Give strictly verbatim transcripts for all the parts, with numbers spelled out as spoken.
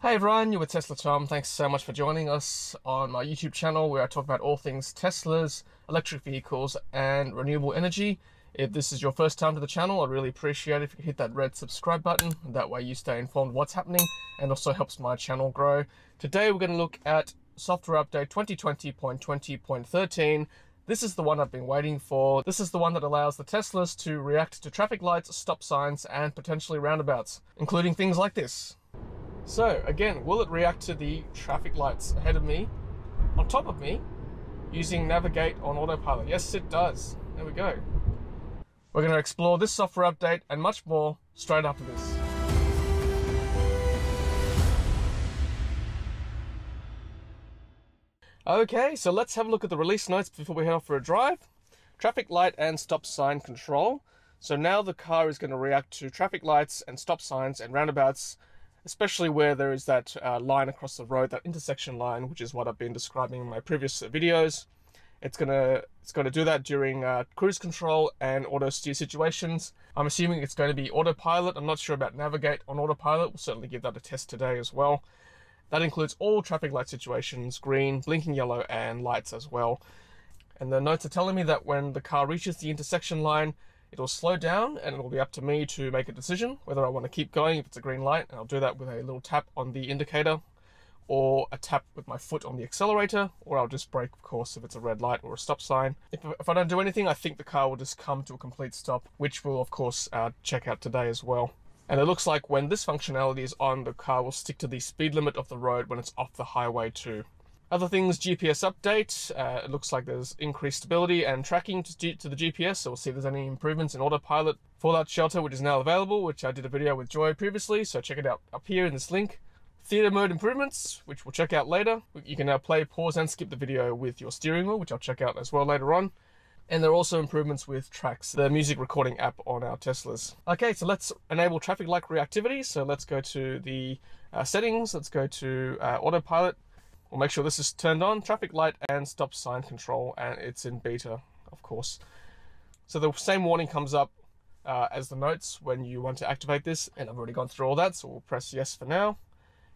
Hey everyone, you're with Tesla Tom. Thanks so much for joining us on my YouTube channel where I talk about all things Teslas, electric vehicles and renewable energy. If this is your first time to the channel, I'd really appreciate it if you could hit that red subscribe button. That way you stay informed what's happening and also helps my channel grow. Today we're going to look at software update twenty twenty point twenty point thirteen. This is the one I've been waiting for. This is the one that allows the Teslas to react to traffic lights, stop signs and potentially roundabouts, including things like this. So again, will it react to the traffic lights ahead of me, on top of me, using navigate on autopilot? Yes, it does. There we go. We're going to explore this software update and much more straight after this. Okay, so let's have a look at the release notes before we head off for a drive. Traffic light and stop sign control. So now the car is going to react to traffic lights and stop signs and roundabouts, especially where there is that uh, line across the road, that intersection line, which is what I've been describing in my previous videos. It's gonna it's gonna do that during uh, cruise control and auto steer situations. I'm assuming it's going to be autopilot. I'm not sure about navigate on autopilot. We'll certainly give that a test today as well. That includes all traffic light situations, green, blinking yellow, and lights as well. And the notes are telling me that when the car reaches the intersection line, it'll slow down and it'll be up to me to make a decision whether I want to keep going if it's a green light, and I'll do that with a little tap on the indicator or a tap with my foot on the accelerator, or I'll just brake, of course, if it's a red light or a stop sign. If, if I don't do anything, I think the car will just come to a complete stop, which we'll, of course, uh, check out today as well. And it looks like when this functionality is on, the car will stick to the speed limit of the road when it's off the highway too. Other things, G P S update. Uh, it looks like there's increased stability and tracking to, to the G P S, so we'll see if there's any improvements in autopilot. Fallout Shelter, which is now available, which I did a video with Joy previously, so check it out up here in this link. Theater mode improvements, which we'll check out later. You can now play, pause, and skip the video with your steering wheel, which I'll check out as well later on. And there are also improvements with Tracks, the music recording app on our Teslas. Okay, so let's enable traffic light reactivity. So let's go to the uh, settings. Let's go to uh, autopilot. We'll make sure this is turned on, traffic light and stop sign control, and it's in beta, of course. So the same warning comes up uh, as the notes when you want to activate this, and I've already gone through all that, so we'll press yes for now.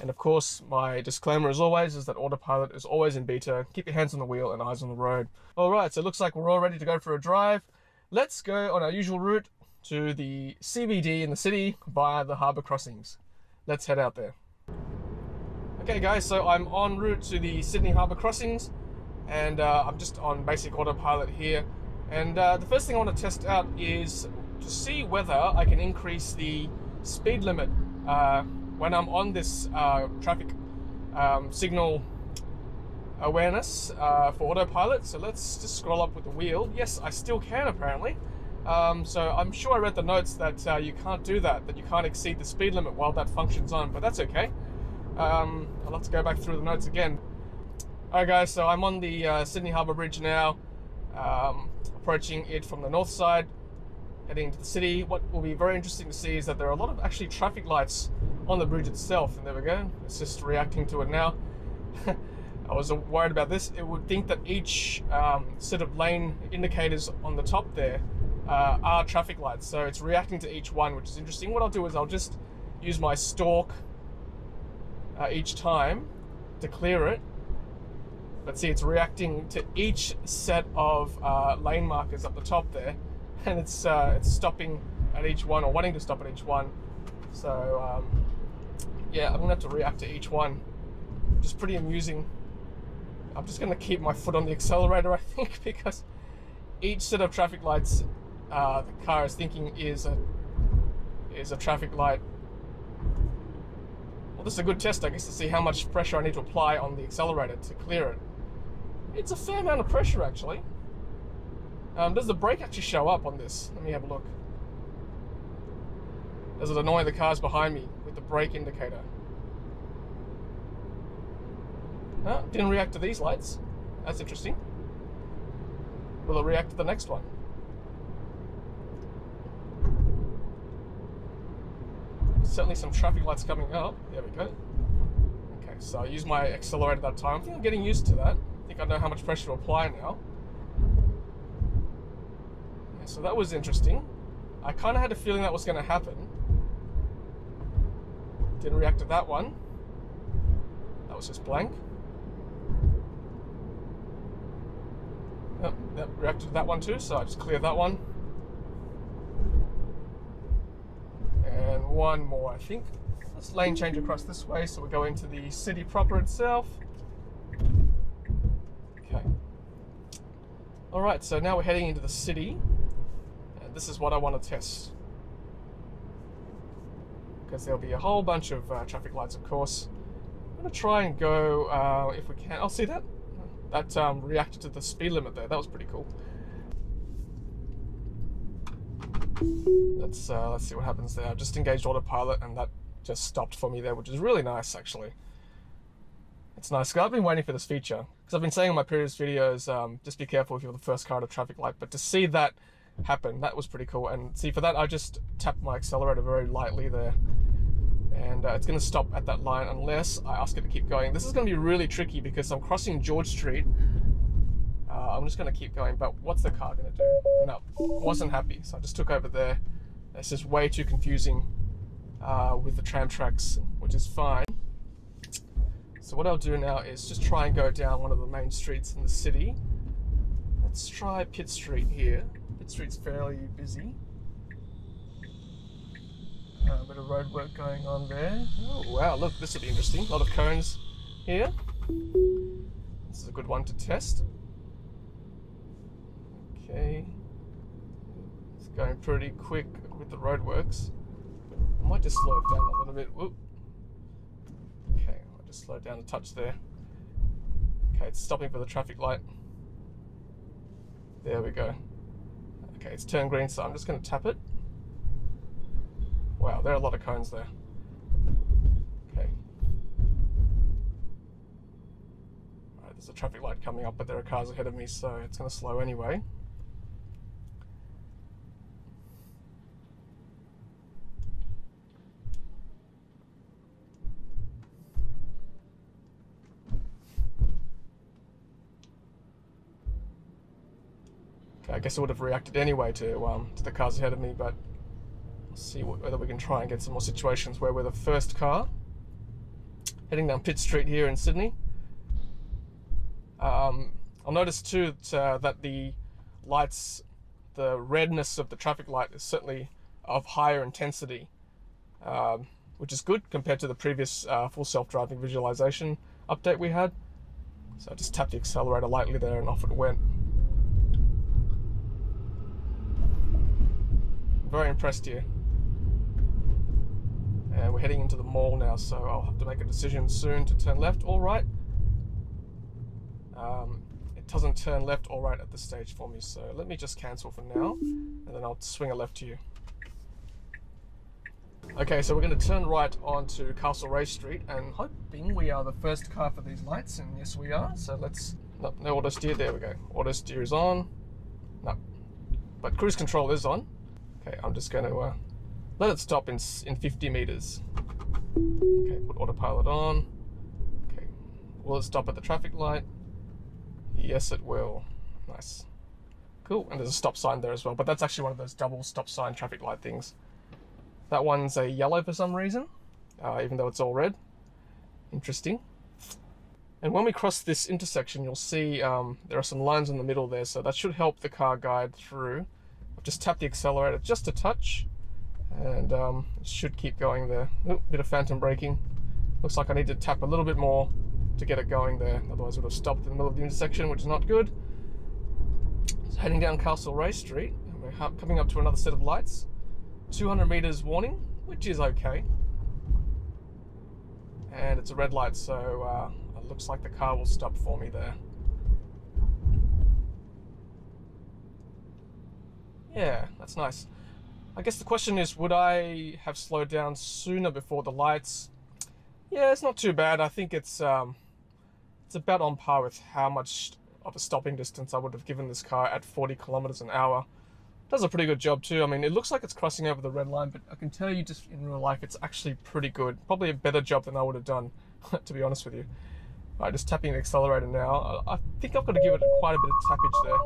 And of course, my disclaimer as always is that autopilot is always in beta. Keep your hands on the wheel and eyes on the road. All right, so it looks like we're all ready to go for a drive. Let's go on our usual route to the C B D in the city via the harbour crossings. Let's head out there. Okay guys, so I'm en route to the Sydney Harbour crossings, and uh, I'm just on basic autopilot here. And uh, the first thing I want to test out is to see whether I can increase the speed limit uh, when I'm on this uh, traffic um, signal awareness uh, for autopilot. So let's just scroll up with the wheel. Yes, I still can apparently. Um, so I'm sure I read the notes that uh, you can't do that, that you can't exceed the speed limit while that function's on, but that's okay. Um, I'll have to go back through the notes again. Alright guys, so I'm on the uh, Sydney Harbour Bridge now, um, approaching it from the north side, heading to the city. What will be very interesting to see is that there are a lot of actually traffic lights on the bridge itself, and there we go, it's just reacting to it now. I was worried about this. It would think that each um, set of lane indicators on the top there uh, are traffic lights, so it's reacting to each one, which is interesting. What I'll do is I'll just use my stalk Uh, each time to clear it. Let's see, it's reacting to each set of uh, lane markers up the top there, and it's uh, it's stopping at each one, or wanting to stop at each one. So um, yeah, I'm gonna have to react to each one, which is pretty amusing. I'm just gonna keep my foot on the accelerator, I think, because each set of traffic lights uh, the car is thinking is a is a traffic light. This is a good test, I guess, to see how much pressure I need to apply on the accelerator to clear it. It's a fair amount of pressure, actually. Um, does the brake actually show up on this? Let me have a look. Does it annoy the cars behind me with the brake indicator? No, didn't react to these lights. That's interesting. Will it react to the next one? Certainly some traffic lights coming up. There we go. Okay, so I used my accelerator that time. I think I'm getting used to that. I think I know how much pressure to apply now. Yeah, so that was interesting. I kind of had a feeling that was going to happen. Didn't react to that one. That was just blank. Yep, yep, reacted to that one too, so I just cleared that one. And one more, I think. Let's lane change across this way, so we go into the city proper itself. Okay. Alright, so now we're heading into the city. And this is what I want to test. Because there'll be a whole bunch of uh, traffic lights, of course. I'm going to try and go, uh, if we can. Oh, see that? That um, reacted to the speed limit there. That was pretty cool. Let's, uh, let's see what happens there. I've just engaged autopilot and that just stopped for me there, which is really nice, actually. It's nice, because I've been waiting for this feature. Because I've been saying in my previous videos, um, just be careful if you're the first car at a traffic light. But to see that happen, that was pretty cool. And see, for that, I just tapped my accelerator very lightly there. And uh, it's going to stop at that line unless I ask it to keep going. This is going to be really tricky because I'm crossing George Street. Uh, I'm just going to keep going, but what's the car going to do? No, I wasn't happy, so I just took over there. It's just way too confusing uh, with the tram tracks, which is fine. So what I'll do now is just try and go down one of the main streets in the city. Let's try Pitt Street here. Pitt Street's fairly busy. Uh, a bit of road work going on there. Oh wow, look, this will be interesting. A lot of cones here. This is a good one to test. Okay. It's going pretty quick with the roadworks. I might just slow it down a little bit. Whoop. Okay, I'll just slow it down a touch there. Okay, it's stopping for the traffic light. There we go. Okay, it's turned green, so I'm just going to tap it. Wow, there are a lot of cones there. Okay. All right, there's a traffic light coming up, but there are cars ahead of me, so it's going to slow anyway. Okay, I guess it would have reacted anyway to um, to the cars ahead of me, but. See whether we can try and get some more situations where we're the first car. Heading down Pitt Street here in Sydney. Um, I'll notice too that, uh, that the lights, the redness of the traffic light is certainly of higher intensity, um, which is good compared to the previous uh, full self-driving visualization update we had. So I just tapped the accelerator lightly there and off it went. Very impressed here. And we're heading into the mall now, so I'll have to make a decision soon to turn left or right. Um, it doesn't turn left or right at this stage for me, so let me just cancel for now, and then I'll swing a left to you. Okay, so we're going to turn right onto Castlereagh Street, and hoping we are the first car for these lights, and yes we are, so let's... No, no auto steer, there we go. Auto steer is on. No. But cruise control is on. Okay, I'm just going to... Uh, Let it stop in, in fifty meters. Okay, put autopilot on. Okay, will it stop at the traffic light? Yes, it will. Nice. Cool, and there's a stop sign there as well, but that's actually one of those double stop sign traffic light things. That one's a yellow for some reason, uh, even though it's all red. Interesting. And when we cross this intersection, you'll see um, there are some lines in the middle there, so that should help the car guide through. I've just tapped the accelerator just a touch. And um, it should keep going there. Oop, bit of phantom braking. Looks like I need to tap a little bit more to get it going there. Otherwise, it would have stopped in the middle of the intersection, which is not good. So heading down Castlereagh Street, and we're coming up to another set of lights. two hundred meters warning, which is okay. And it's a red light, so uh, it looks like the car will stop for me there. Yeah, that's nice. I guess the question is, would I have slowed down sooner before the lights? Yeah, it's not too bad. I think it's um, it's about on par with how much of a stopping distance I would have given this car at forty kilometers an hour. Does a pretty good job too. I mean, it looks like it's crossing over the red line, but I can tell you just in real life, it's actually pretty good. Probably a better job than I would have done, to be honest with you. All right, just tapping the accelerator now. I think I've got to give it quite a bit of tappage there.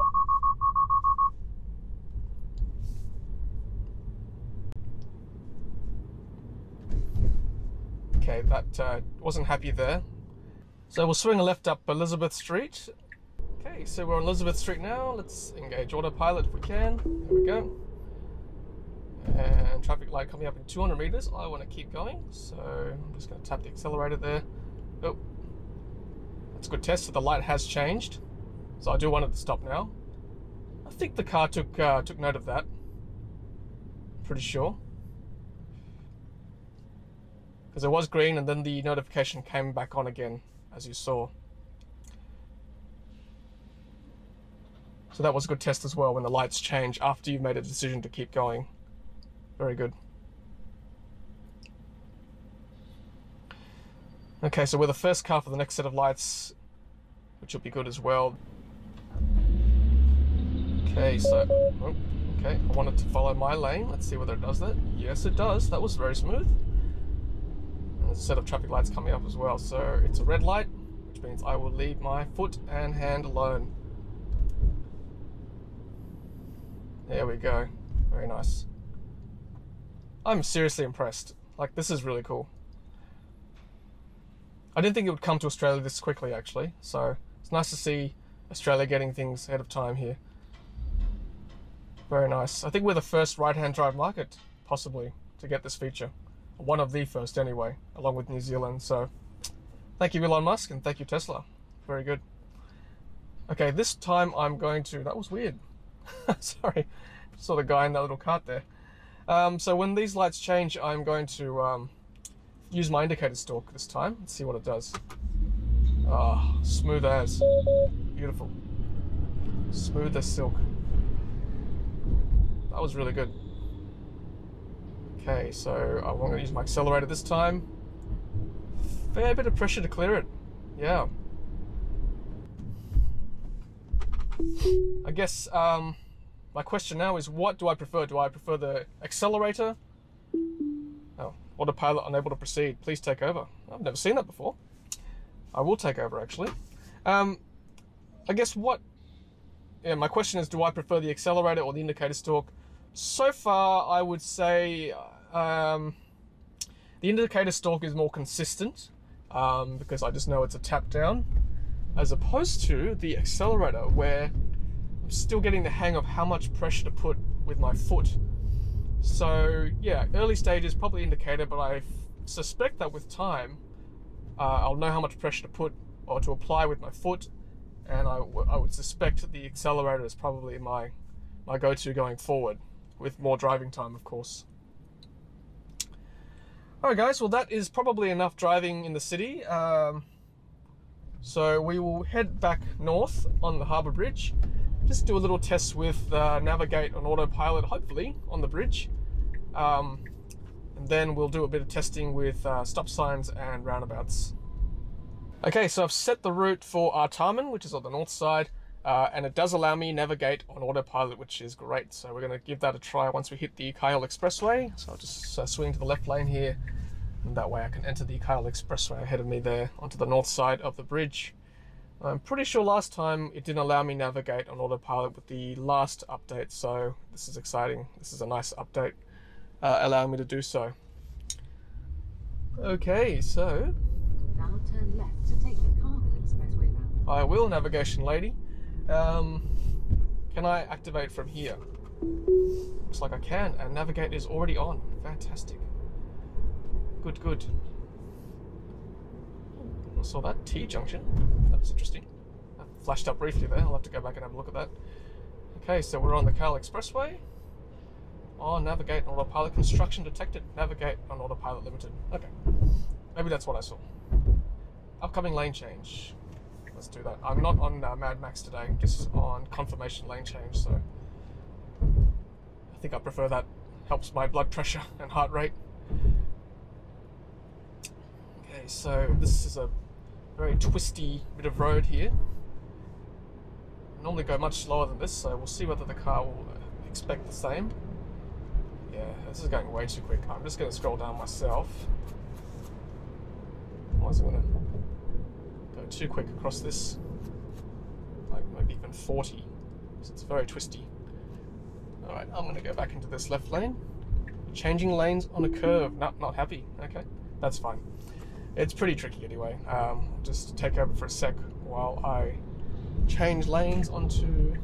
Okay, that uh, wasn't happy there. So we'll swing a left up Elizabeth Street. Okay, so we're on Elizabeth Street now. Let's engage autopilot if we can. There we go. And traffic light coming up in two hundred meters. I want to keep going, so I'm just going to tap the accelerator there. Oh, that's a good test. So the light has changed, so I do want it to stop now. I think the car took uh, took note of that. Pretty sure, because it was green and then the notification came back on again, as you saw. So that was a good test as well, when the lights change after you've made a decision to keep going. Very good. Okay, so we're the first car for the next set of lights, which will be good as well. Okay, so, oh, okay, I want it to follow my lane. Let's see whether it does that. Yes, it does. That was very smooth. And there's a set of traffic lights coming up as well. So it's a red light, which means I will leave my foot and hand alone. There we go. Very nice. I'm seriously impressed. Like, this is really cool. I didn't think it would come to Australia this quickly, actually. So it's nice to see Australia getting things ahead of time here. Very nice. I think we're the first right-hand drive market, possibly, to get this feature. One of the first, anyway, along with New Zealand. So thank you, Elon Musk, and thank you, Tesla. Very good. Okay, this time I'm going to... That was weird. Sorry. Saw the guy in that little cart there. Um, so when these lights change, I'm going to um, use my indicator stalk this time. Let's see what it does. Ah, oh, smooth as. Beautiful. Smooth as silk. That was really good. Okay, so I'm going to use my accelerator this time. Fair bit of pressure to clear it. Yeah. I guess... Um, my question now is, what do I prefer? Do I prefer the accelerator? Oh, autopilot unable to proceed. Please take over. I've never seen that before. I will take over, actually. Um, I guess what... Yeah, my question is, do I prefer the accelerator or the indicator stalk? So far, I would say um, the indicator stalk is more consistent um, because I just know it's a tap down, as opposed to the accelerator, where... still getting the hang of how much pressure to put with my foot. So yeah, early stages probably indicator, but I suspect that with time uh, I'll know how much pressure to put or to apply with my foot, and I, w I would suspect the accelerator is probably my my go-to going forward, with more driving time, of course. All right, guys, well, that is probably enough driving in the city, um, so we will head back north on the Harbour Bridge. Just do a little test with uh, navigate on autopilot, hopefully, on the bridge. Um, and then we'll do a bit of testing with uh, stop signs and roundabouts. Okay, so I've set the route for Artarmon, which is on the north side, uh, and it does allow me navigate on autopilot, which is great. So we're going to give that a try once we hit the Cahill Expressway. So I'll just uh, swing to the left lane here, and that way I can enter the Cahill Expressway ahead of me there onto the north side of the bridge. I'm pretty sure last time it didn't allow me navigate on autopilot with the last update, so this is exciting. This is a nice update uh, allowing me to do so. Okay, so now turn left to take the Cahill Expressway round. I will, navigation lady. Um, can I activate from here? Looks like I can, and navigate is already on. Fantastic. Good, good. I saw that T junction. That was interesting. That flashed up briefly there. I'll have to go back and have a look at that. Okay, so we're on the Cahill Expressway. Oh, navigate on autopilot. Construction detected. Navigate on autopilot limited. Okay. Maybe that's what I saw. Upcoming lane change. Let's do that. I'm not on uh, Mad Max today. Just on confirmation lane change, so I think I prefer that. Helps my blood pressure and heart rate. Okay, so this is a very twisty bit of road here. I normally go much slower than this, so we'll see whether the car will expect the same. Yeah, this is going way too quick. I'm just going to scroll down myself. I wasn't going to go too quick across this. Like, like even forty. So it's very twisty. Alright, I'm going to go back into this left lane. Changing lanes on a curve. No, not happy. Okay, that's fine. it's pretty tricky anyway. Um, just take over for a sec while I change lanes onto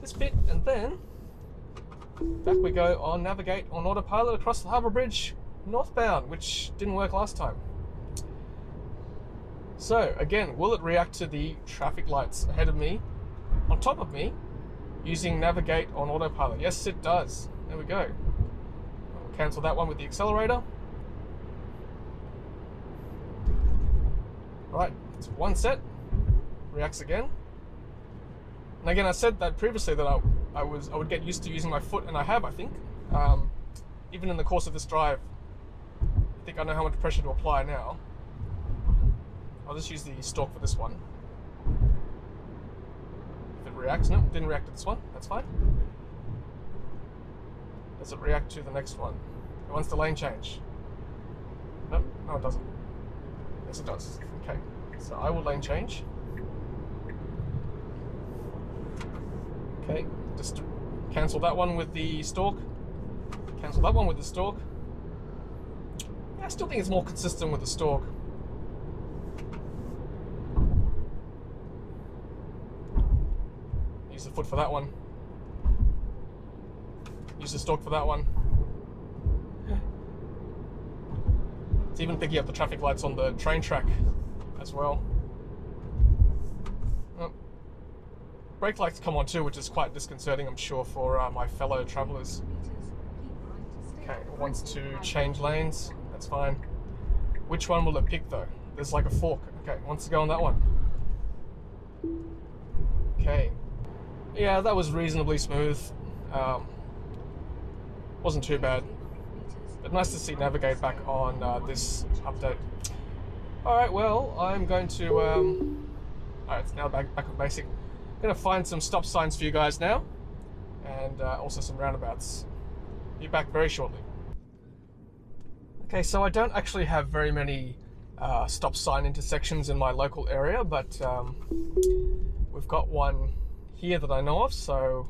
this bit, and then back we go on navigate on autopilot across the Harbour Bridge northbound, which didn't work last time. So again, will it react to the traffic lights ahead of me, on top of me, using navigate on autopilot? Yes, it does. There we go. We'll cancel that one with the accelerator. Right, it's one set, reacts again. And again, I said that previously that I, I was I would get used to using my foot, and I have, I think. Um, even in the course of this drive, I think I know how much pressure to apply now. I'll just use the stalk for this one. If it reacts, no, it didn't react to this one, that's fine. Does it react to the next one? It wants the lane change. No, no it doesn't. Yes it does, okay. So I will lane change. Okay, just cancel that one with the stalk. Cancel that one with the stalk. I still think it's more consistent with the stalk. Use the foot for that one. Use the stalk for that one. It's even picking up the traffic lights on the train track as well. Oh. Brake lights come on too, which is quite disconcerting, I'm sure, for uh, my fellow travellers. Okay, it wants to change lanes. That's fine. Which one will it pick though? There's like a fork. Okay, it wants to go on that one. Okay. Yeah, that was reasonably smooth. Um, wasn't too bad. But nice to see navigate back on uh, this update. Alright, well, I'm going to... Um, Alright, it's now back, back on basic. I'm going to find some stop signs for you guys now. And uh, also some roundabouts. Be back very shortly. Okay, so I don't actually have very many uh, stop sign intersections in my local area, but um, we've got one here that I know of, so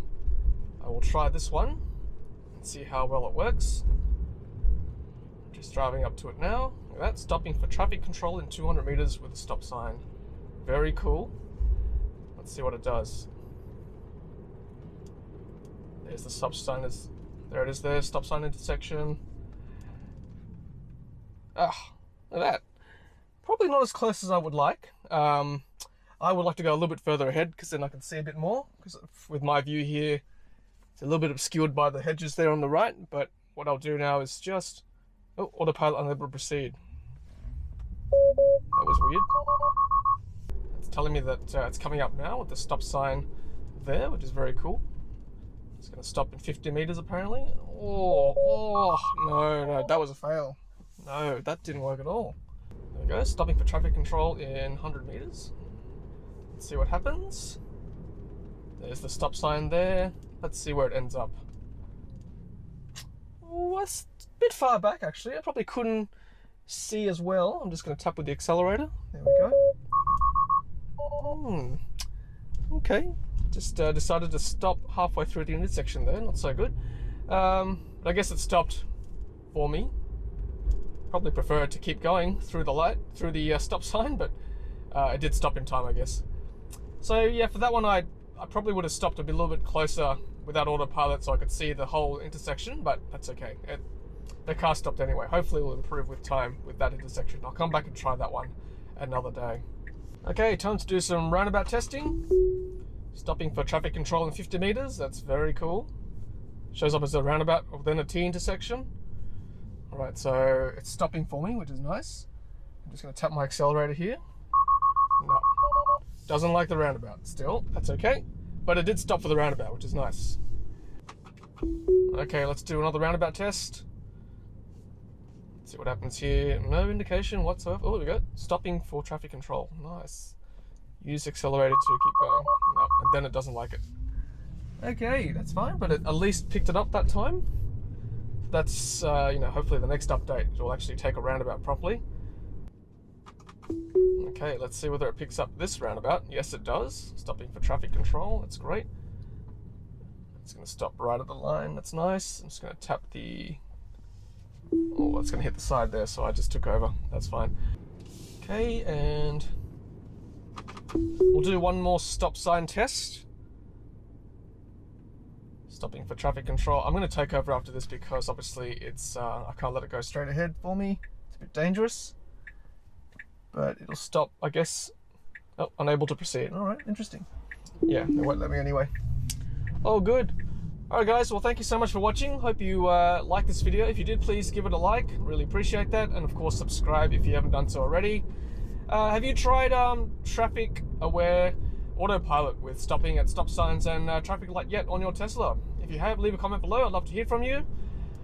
I will try this one and see how well it works. Just driving up to it now. Look at that, stopping for traffic control in two hundred meters with a stop sign. Very cool. Let's see what it does. There's the stop sign. Is there it is there, stop sign intersection. Ah, look at that. Probably not as close as I would like. Um, I would like to go a little bit further ahead because then I can see a bit more, because with my view here, it's a little bit obscured by the hedges there on the right, but what I'll do now is just, oh, autopilot unable to proceed. That was weird. It's telling me that uh, it's coming up now with the stop sign there, which is very cool. It's gonna stop in fifty meters apparently. Oh, oh, no, no, that was a fail. No, that didn't work at all. There we go, stopping for traffic control in one hundred meters. Let's see what happens. There's the stop sign there. Let's see where it ends up. Oh, that's a bit far back actually. I probably couldn't see as well. I'm just going to tap with the accelerator. There we go. Mm. Okay, just uh, decided to stop halfway through the intersection there. Not so good. Um, but I guess it stopped for me. Probably prefer to keep going through the light, through the uh, stop sign, but uh, it did stop in time, I guess. So yeah, for that one, I I probably would have stopped a, bit, a little bit closer without autopilot, so I could see the whole intersection. But that's okay. It, the car stopped anyway. Hopefully, it'll improve with time with that intersection. I'll come back and try that one another day. Okay, time to do some roundabout testing. Stopping for traffic control in fifty meters. That's very cool. Shows up as a roundabout, or then a T intersection. Alright, so it's stopping for me, which is nice. I'm just going to tap my accelerator here. No, doesn't like the roundabout still, that's okay. But it did stop for the roundabout, which is nice. Okay, let's do another roundabout test. Let's see what happens here. No indication whatsoever. Oh, there we go. Stopping for traffic control. Nice. Use accelerator to keep going. No, and then it doesn't like it. Okay, that's fine, but it at least picked it up that time. That's, uh, you know, hopefully the next update will actually take a roundabout properly. Okay, let's see whether it picks up this roundabout. Yes, it does. Stopping for traffic control. That's great. It's going to stop right at the line. That's nice. I'm just going to tap the... Oh, it's going to hit the side there, so I just took over. That's fine. Okay, and we'll do one more stop sign test. Stopping for traffic control. I'm going to take over after this because obviously it's uh, I can't let it go straight ahead for me. It's a bit dangerous. But it'll stop, I guess. Oh, unable to proceed. All right, interesting. Yeah, it won't let me anyway. Oh, good. All right, guys. Well, thank you so much for watching. Hope you uh, liked this video. If you did, please give it a like. Really appreciate that. And of course, subscribe if you haven't done so already. Uh, have you tried um, traffic-aware autopilot with stopping at stop signs and uh, traffic light yet on your Tesla? If you have, leave a comment below. I'd love to hear from you.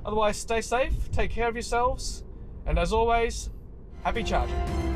Otherwise, stay safe, take care of yourselves, and as always, happy charging.